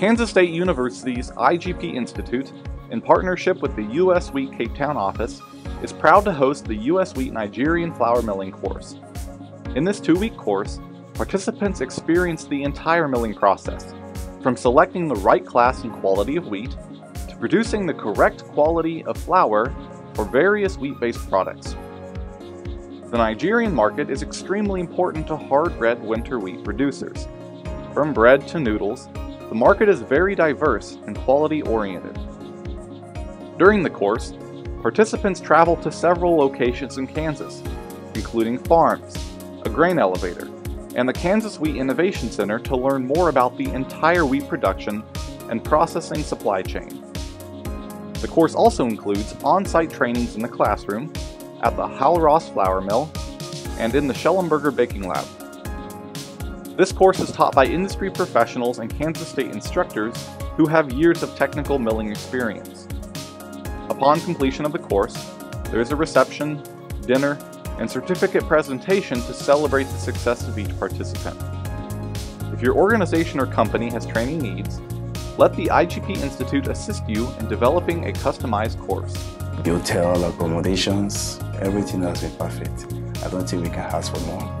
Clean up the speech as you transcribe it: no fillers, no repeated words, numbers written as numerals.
Kansas State University's IGP Institute, in partnership with the U.S. Wheat Cape Town office, is proud to host the U.S. Wheat Nigerian Flour Milling course. In this 2-week course, participants experience the entire milling process, from selecting the right class and quality of wheat, to producing the correct quality of flour for various wheat-based products. The Nigerian market is extremely important to hard-bread winter wheat producers. From bread to noodles, the market is very diverse and quality-oriented. During the course, participants travel to several locations in Kansas, including farms, a grain elevator, and the Kansas Wheat Innovation Center to learn more about the entire wheat production and processing supply chain. The course also includes on-site trainings in the classroom, at the Hal Ross Flour Mill, and in the Schellenberger Baking Lab. This course is taught by industry professionals and Kansas State instructors who have years of technical milling experience. Upon completion of the course, there is a reception, dinner, and certificate presentation to celebrate the success of each participant. If your organization or company has training needs, let the IGP Institute assist you in develeloping a customized course. Hotel accommodations, everything has been perfect. I don't think we can ask for more.